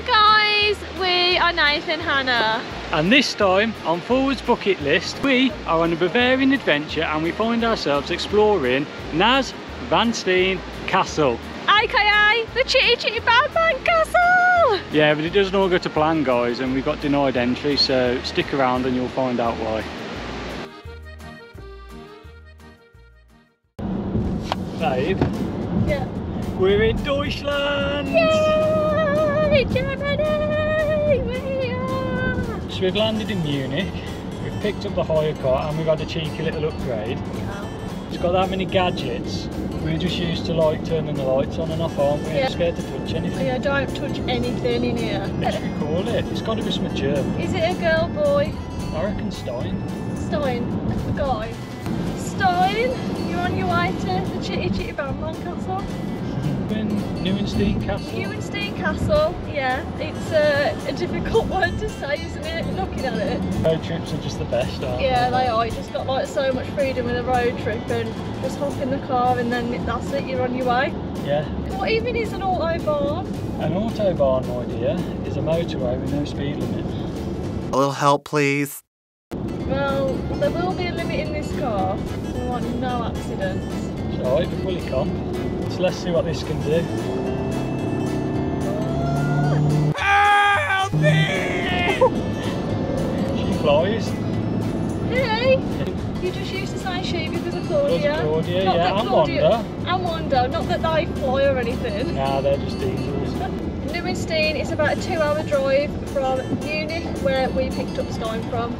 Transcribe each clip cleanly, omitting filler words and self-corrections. Hey guys, we are Nathan and Hannah. And this time on Fullwood's Bucket List, we are on a Bavarian adventure and we find ourselves exploring Neuschwanstein Castle. AKA the Chitty Chitty Bang Bang Castle! Yeah, but it doesn't all go to plan guys and we got denied entry, so stick around and you'll find out why. Babe? Yeah? We're in Deutschland! Yay! Germany! We are! So we've landed in Munich, we've picked up the hire car and we've had a cheeky little upgrade. Yeah. It's got that many gadgets. We're just used to like turning the lights on and off, aren't we? Yeah. We're scared to touch anything. Yeah, don't touch anything in here. What should we call it? It's got to be some German. Is it a girl, boy? I reckon Stein. Stein? That's the guy. Stein, you're on your way to the Chitty Chitty Bang Bang Castle. Neuschwanstein Castle? Neuschwanstein Castle, yeah. It's a difficult one to say, isn't it? Looking at it. Road trips are just the best, aren't they? Yeah, they are. You just got like so much freedom with a road trip and just hop in the car and then that's it, you're on your way. Yeah. What even is an autobahn? An autobahn, my dear, is a motorway with no speed limit. A little help, please. Well, there will be a limit in this car. We want no accidents. Alright, we're fully comp. So let's see what this can do. Help me! She flies. Hey! You just used to say she because of Claudia. Claudia, not yeah, and Wanda. And Wanda, not that they fly or anything. Nah, they're just diesels. Neuschwanstein is about a 2-hour drive from Munich, where we picked up Stein from.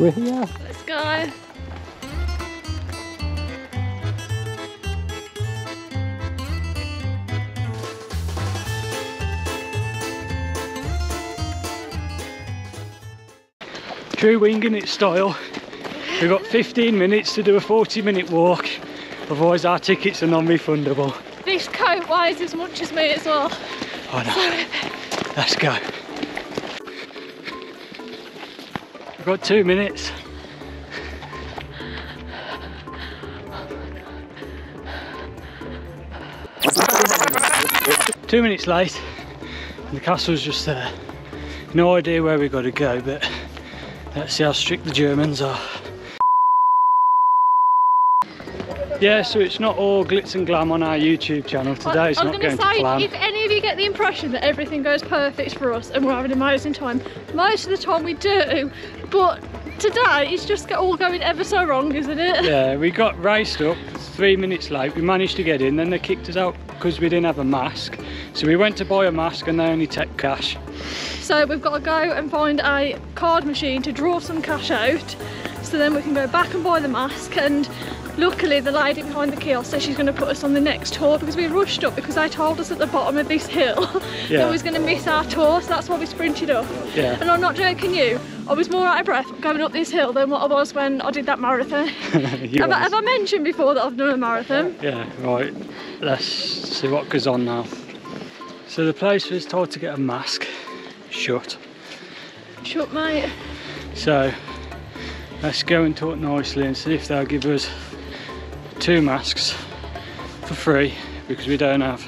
We're here. Let's go. True winging it style. We've got 15 minutes to do a 40-minute walk, otherwise our tickets are non-refundable. This coat weighs as much as me as well. Oh no. So, let's go. I've got 2 minutes. Two minutes late and the castle's just there. No idea where we got to go, but let's see how strict the Germans are. Yeah, so it's not all glitz and glam on our YouTube channel today. It's not going to plan. If any of you get the impression that everything goes perfect for us and we're having an amazing time, most of the time we do. But today, it's just all going ever so wrong, isn't it? Yeah, we got raced up 3 minutes late. We managed to get in, then they kicked us out because we didn't have a mask. So we went to buy a mask and they only take cash. So we've got to go and find a card machine to draw some cash out. So then we can go back and buy the mask. And luckily the lady behind the kiosk said she's going to put us on the next tour because we rushed up because they told us at the bottom of this hill that we was going to miss our tour. So that's why we sprinted up. Yeah. And I'm not joking you. I was more out of breath going up this hill than what I was when I did that marathon. Have I mentioned before that I've done a marathon? Yeah, right. Let's see what goes on now. So the place was told to get a mask. Shut. Shut, mate. So let's go and talk nicely and see if they'll give us 2 masks for free because we don't have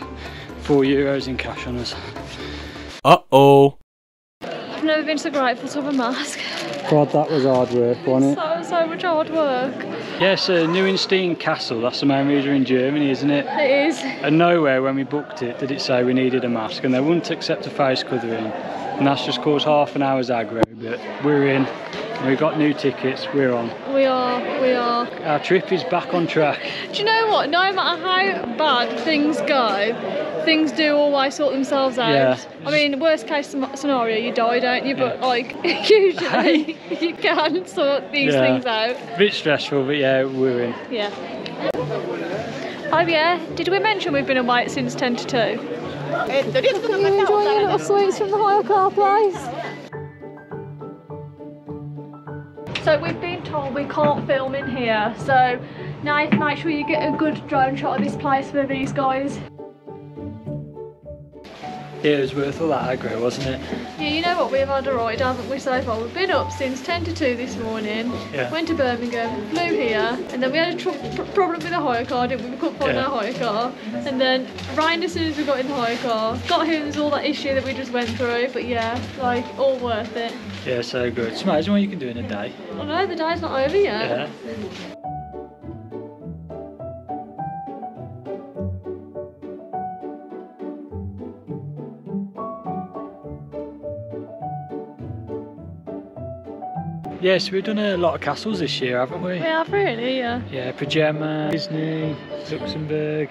€4 in cash on us. Uh-oh. I've never been so grateful to have a mask. God, that was hard work, wasn't it? So much hard work. Yes, Neuschwanstein Castle, that's the main reason in Germany, isn't it? It is. And nowhere when we booked it did it say we needed a mask, and they wouldn't accept a face covering. And that's just caused half an hour's aggro, but we're in. We've got new tickets, we're on. We are. Our trip is back on track. Do you know what? No matter how bad things go, things do always sort themselves out. Yeah. I mean, worst case scenario, you die, don't you? But like, usually you can sort these things out. A bit stressful, but yeah, we're in. Yeah. Oh yeah, did we mention we've been awake since 10 to 2? Have you enjoyed your little sweets from the hire car place? So we've been told we can't film in here, so now make sure you get a good drone shot of this place for these guys. It was worth all that aggro, wasn't it? Yeah, you know what, we've had a ride, haven't we, so far? We've been up since 10 to 2 this morning, yeah. Went to Birmingham, flew here, and then we had a problem with the hire car, didn't we? We couldn't find our hire car, and then rained as soon as we got in the hire car. Got here, there's all that issue that we just went through, but yeah, like, all worth it. Yeah, so good. Just imagine what you can do in a day. Oh no, the day's not over yet. Yeah. Yes, we've done a lot of castles this year, haven't we? We have, really, yeah. Yeah, Pajama, Disney, Luxembourg.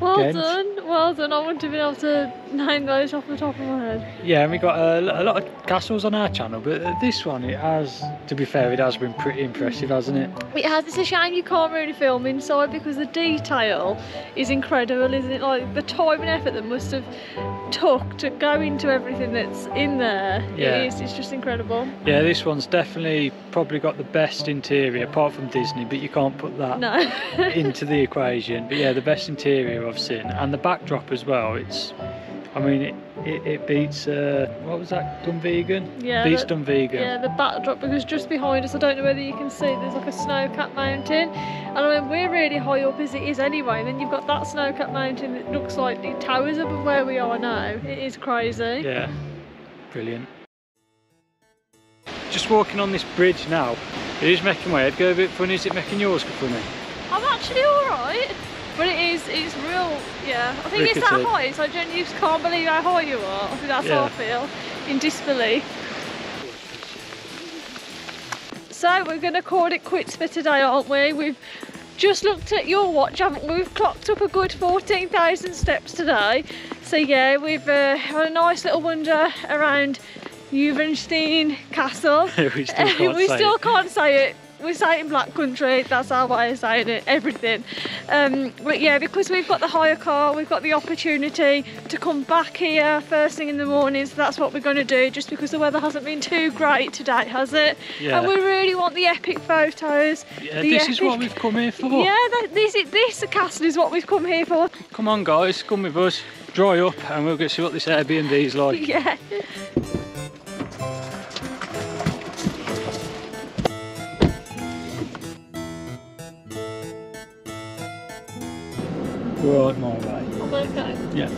Well Ghent. Done, well done. I wouldn't have been able to name those off the top of my head. Yeah, and we got a lot of castles on our channel, but this one, it has, to be fair, it has been pretty impressive, hasn't it? It has. It's a shame you can't really film inside because the detail is incredible, isn't it? Like the time and effort that must have took to go into everything that's in there. Yeah. It is, it's just incredible. Yeah, this one's definitely probably got the best interior apart from Disney, but you can't put that into the equation. But yeah, the best interior I've seen, and the backdrop as well. It's, I mean, it beats what was that, Dunvegan? Yeah, beats Dunvegan. Yeah, the backdrop, because just behind us, I don't know whether you can see, there's like a snow-capped mountain, and I mean we're really high up as it is anyway, and then you've got that snow-capped mountain that looks like it towers above where we are now. It is crazy. Yeah, brilliant. Just walking on this bridge now, it is making my head go a bit funny. Is it making yours go funny? I'm actually alright, but it is, it's real, yeah. I think rickety. It's that high, so I genuinely just can't believe how high you are. I think that's how I feel, in disbelief. So we're going to call it quits for today, aren't we? We've just looked at your watch, haven't we? We've clocked up a good 14,000 steps today. So yeah, we've had a nice little wander around Neuschwanstein Castle. we still can't say it. We say it in Black Country, that's our way of saying it, everything. But yeah, because we've got the hire car, we've got the opportunity to come back here first thing in the morning, so that's what we're going to do, just because the weather hasn't been too great today, has it? Yeah. And we really want the epic photos. Yeah, this is what we've come here for. Yeah, this castle is what we've come here for. Come on guys, come with us, dry up, and we'll go see what this Airbnb is like. Yeah. Right, my way. I'm okay. Yeah.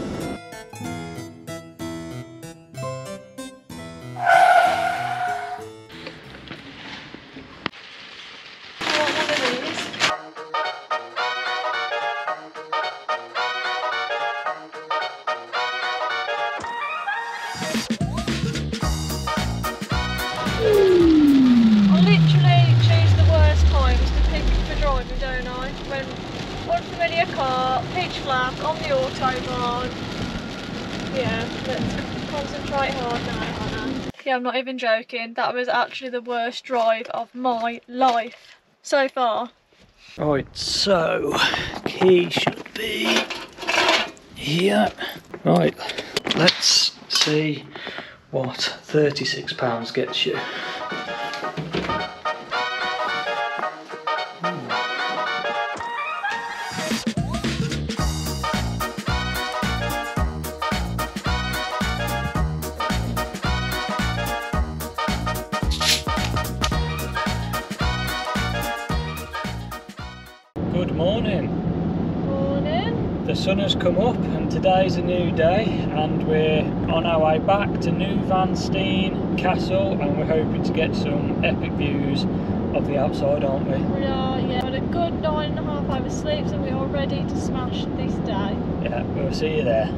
On the autobahn. Yeah, let's concentrate hard now, Hannah. Yeah, I'm not even joking. That was actually the worst drive of my life so far. Right, so key should be here. Right, let's see what £36 gets you. The sun has come up and today's a new day, and we're on our way back to Neuschwanstein Castle, and we're hoping to get some epic views of the outside, aren't we? We are, yeah. We've had a good 9.5 hours sleep, so we are ready to smash this day. Yeah, we'll see you there.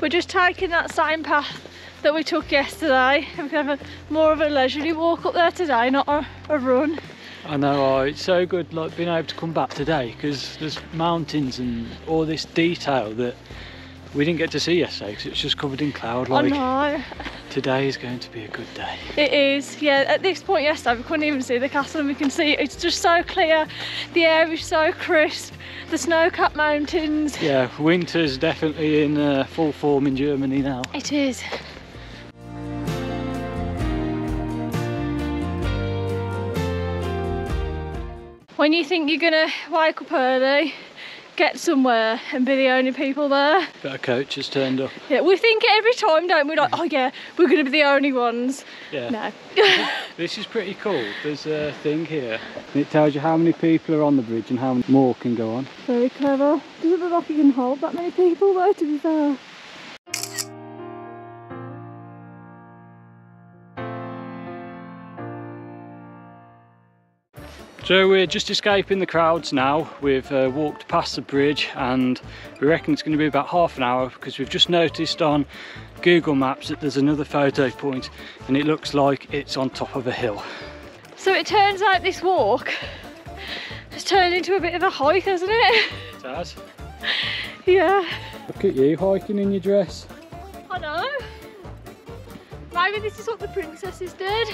We're just taking that same path that we took yesterday, and we have more of a leisurely walk up there today, not a run. I know, it's so good like being able to come back today, because there's mountains and all this detail that we didn't get to see yesterday because it's just covered in cloud. Like, I know. Today is going to be a good day. It is, yeah. At this point yesterday we couldn't even see the castle, and we can see it's just so clear, the air is so crisp, the snow-capped mountains. Yeah, winter's definitely in full form in Germany now. It is. when you think you're gonna wake up early, get somewhere and be the only people there. But a coach has turned up. Yeah, we think it every time, don't we? Like, oh yeah, we're going to be the only ones. Yeah. No. This is pretty cool. There's a thing here. And it tells you how many people are on the bridge and how many more can go on. Very clever. Doesn't look like you can hold that many people though, to be fair. So we're just escaping the crowds now. We've walked past the bridge and we reckon it's going to be about half an hour because we've just noticed on Google Maps that there's another photo point and it looks like it's on top of a hill. So it turns out this walk has turned into a bit of a hike, hasn't it? It has. Yeah. Look at you hiking in your dress. I know. Maybe this is what the princesses did.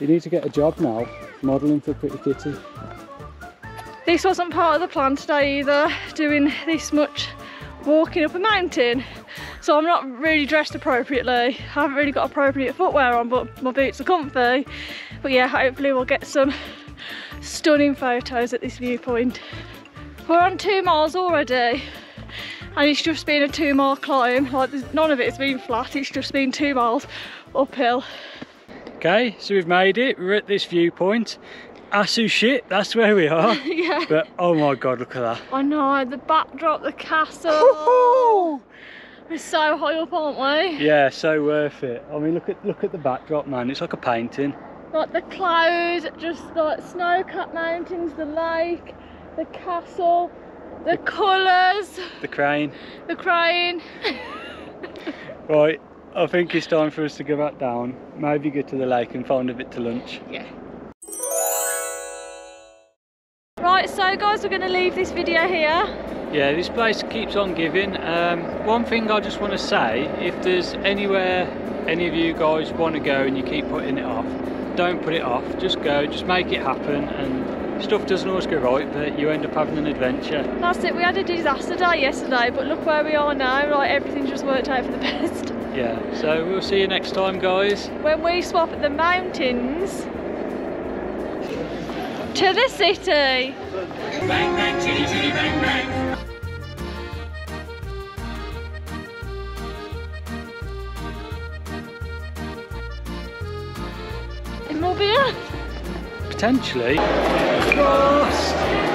You need to get a job now, modelling for Pretty Kitty. This wasn't part of the plan today either, doing this much walking up a mountain. So I'm not really dressed appropriately. I haven't really got appropriate footwear on, but my boots are comfy. But yeah, hopefully we'll get some stunning photos at this viewpoint. We're on 2 miles already. And it's just been a 2 mile climb. Like, none of it's been flat, it's just been 2 miles uphill. Okay, so we've made it, we're at this viewpoint. Asu shit, that's where we are. Yeah. But oh my god, look at that. I know, the backdrop, the castle. We're so high up, aren't we? Yeah, so worth it. I mean, look at the backdrop, man, it's like a painting. Like the clouds, just like snow-capped mountains, the lake, the castle, the colours. The crane. The crane. Right. I think it's time for us to go back down, maybe go to the lake and find a bit to lunch. Yeah. Right, so guys, we're going to leave this video here. Yeah, this place keeps on giving. One thing I just want to say, if there's anywhere any of you guys want to go and you keep putting it off, don't put it off, just go, just make it happen. And stuff doesn't always go right, but you end up having an adventure. That's it, we had a disaster day yesterday, but look where we are now, like everything just worked out for the best. Yeah, so we'll see you next time, guys. When we swap at the mountains to the city. Bang, bang, chitty, chitty, bang, bang. It will be us. Potentially. Lost.